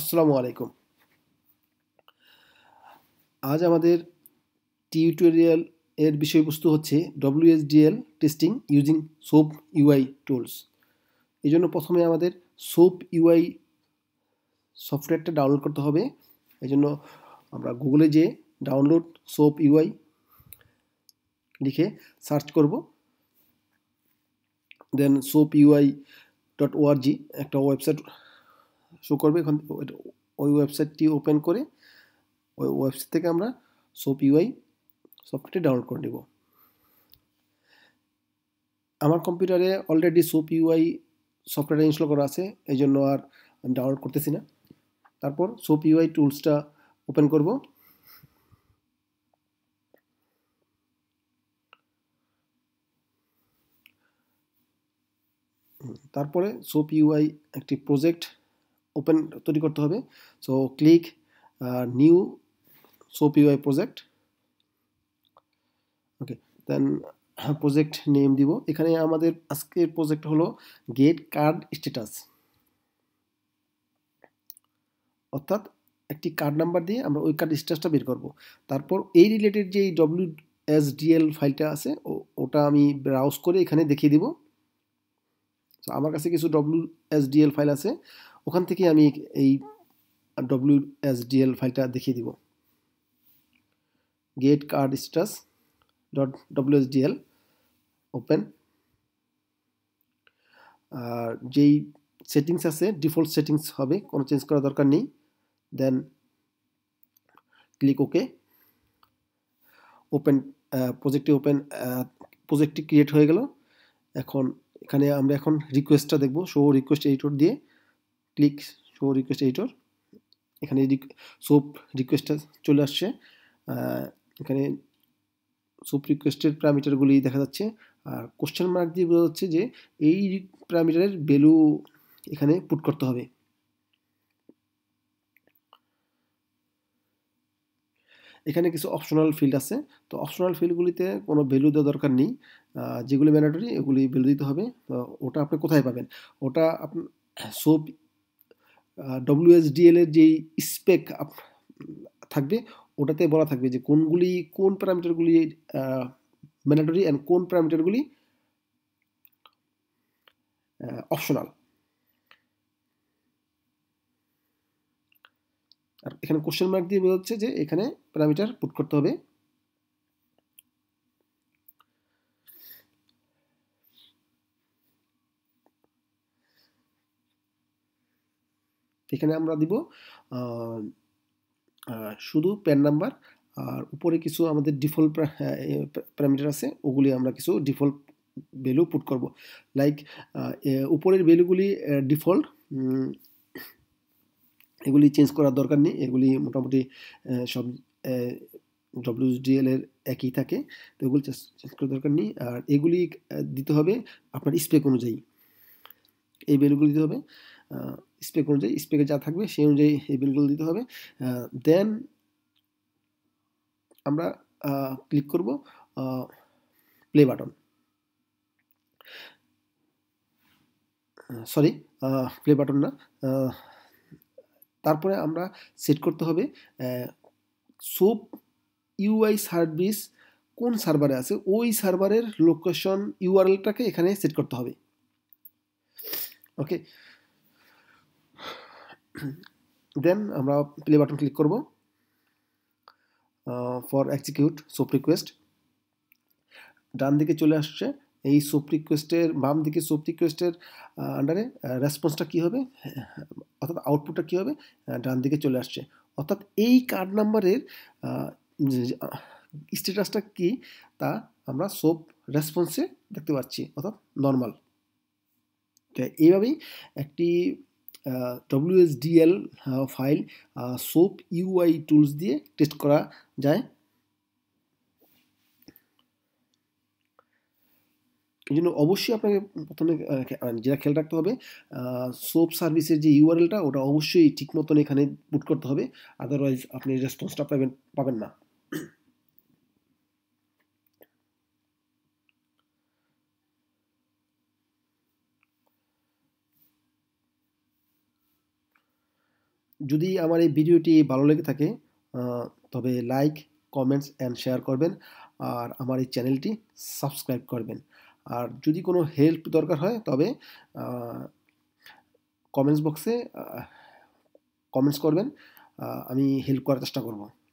আসসালামু আলাইকুম। আজ আমাদের টিউটোরিয়াল এর বিষয়বস্তু হচ্ছে WSDL testing using SOAP UI tools. এই জন্য প্রথমে আমাদের সোপ ইউআই সফটওয়্যারটা ডাউনলোড করতে হবে। এই জন্য আমরা গুগলে যে ডাউনলোড সোপ ইউআই লিখে সার্চ করব। দেন soapui.org একটা ওয়েবসাইট শো করবে, এখন ওই ওয়েবসাইটটি ওপেন করে ওই ওয়েবসাইট থেকে আমরা SoapUI সফটওয়্যারটি ডাউনলোড করে নেব। আমার কম্পিউটারে অলরেডি SoapUI সফটওয়্যার ইনস্টল করা আছে, এই জন্য আর আমি ডাউনলোড করতেছি না। তারপর SoapUI টুলসটা ওপেন করব। তারপরে SoapUI একটি প্রজেক্ট ওপেন তৈরি করতে হবে। So click new SoapUI project, okay. Then project name দিব। এখানে আমাদের আজকের প্রজেক্ট হলো গেট কার্ড স্ট্যাটাস, অর্থাৎ একটি কার্ড নাম্বার দিয়ে আমরা ওই কার্ড স্ট্যাটাসটা বের করব। তারপর এই রিলেটেড যে WSDL ফাইলটা আছে ওটা আমি ব্রাউজ করে এখানে দেখিয়ে দিব। তো আমার কাছে কিছু WSDL ফাইল আছে, ওখান থেকে আমি এই WSDL ফাইলটা দেখিয়ে দিব। Get card status dot WSDL open. আর যেই সেটিংস আছে ডিফল্ট সেটিংস হবে, কোনো চেঞ্জ করার দরকার নেই। Then click okay. ওপেন প্রজেক্টটি ক্রিয়েট হয়ে গেল। এখন এখানে আমরা এখন রিকোয়েস্টটা দেখব। শো রিকোয়েস্ট এডিটর দিয়ে ক্লিক শো রিকোয়েস্ট এডিটর। এখানে সোপ রিকোয়েস্টটা চলে আসছে। এখানে সোপ রিকোয়েস্টের প্যারামিটারগুলি দেখা যাচ্ছে, আর কোশ্চেন মার্ক দিয়ে বোঝা যাচ্ছে যে এই প্যারামিটারের ভ্যালু এখানে পুট করতে হবে। এখানে কিছু অপশনাল ফিল্ড আছে, তো অপশনাল ফিল্ডগুলিতে কোনো ভ্যালু দেওয়া দরকার নেই। যেগুলি ম্যান্ডেটরি ওগুলি ভ্যালু দিতে হবে। ওটা আপনি কোথায় পাবেন? ওটা আপনার সোপ WSDL এর যেই স্পেক থাকবে ওটাতে বলা থাকবে যে কোন প্যারামিটারগুলি ম্যান্ডেটরি অ্যান্ড কোন প্যারামিটারগুলি অপশনাল। আর এখানে কোশ্চেন মার্ক দিয়ে বোঝা যাচ্ছে যে এখানে প্যারামিটার পুট করতে হবে। এখানে আমরা দিব শুধু প্যান নাম্বার, আর উপরে কিছু আমাদের ডিফল্ট প্যারামিটার আছে ওগুলি আমরা কিছু ডিফল্ট ভ্যালু পুট করব। লাইক উপরের ভ্যালুগুলি ডিফল্ট, এগুলি চেঞ্জ করার দরকার নেই। এগুলি মোটামুটি সব WSDL এর একই থাকে, তো এগুলি চেঞ্জ করার দরকার নেই। আর এগুলি দিতে হবে আপনার স্পেক অনুযায়ী, এই ভ্যালুগুলি দিতে হবে স্পেক অনুযায়ী। স্পেকে যা থাকবে সেই অনুযায়ী এই ভ্যালুগুলো দিতে হবে। দেন আমরা ক্লিক করব play button, sorry play button না। তারপরে আমরা সেট করতে হবে সোপ ইউআই সার্ভিস কোন সার্ভারে আছে ওই সার্ভারের লোকেশন ইউআরএলটাকে এখানে সেট করতে হবে, ওকে। দেন আমরা প্লে বাটন ক্লিক করব ফর এক্সিকিউট সোপ রিকোয়েস্ট। ডান দিকে চলে আসছে এই সোপ রিকোয়েস্টের, বাম দিকে সোপ রিকোয়েস্টের আন্ডারে রেসপন্সটা কী হবে, অর্থাৎ আউটপুটটা কী হবে, ডান দিকে চলে আসছে। অর্থাৎ এই কার্ড নাম্বারের স্ট্যাটাসটা কি তা আমরা সোপ রেসপন্সে দেখতে পাচ্ছি, অর্থাৎ নর্মাল। এইভাবেই একটি WSDL ফাইল SoapUI টুলস দিয়ে টেস্ট করা যায়। এই জন্য অবশ্যই আপনাকে প্রথমে যেটা খেয়াল রাখতে হবে, সোপ সার্ভিসের যে ইউআরএলটা ওটা অবশ্যই ঠিক মতন এখানে পুট করতে হবে, আদারওয়াইজ আপনি রেসপন্সটা পাবেন না। যদি আমার এই ভিডিওটি ভালো লেগে থাকে তবে লাইক কমেন্টস এন্ড শেয়ার করবেন আর আমার এই চ্যানেলটি সাবস্ক্রাইব করবেন আর যদি কোনো হেল্প দরকার হয় তবে কমেন্টস বক্সে কমেন্টস করবেন আমি হেল্প করার চেষ্টা করব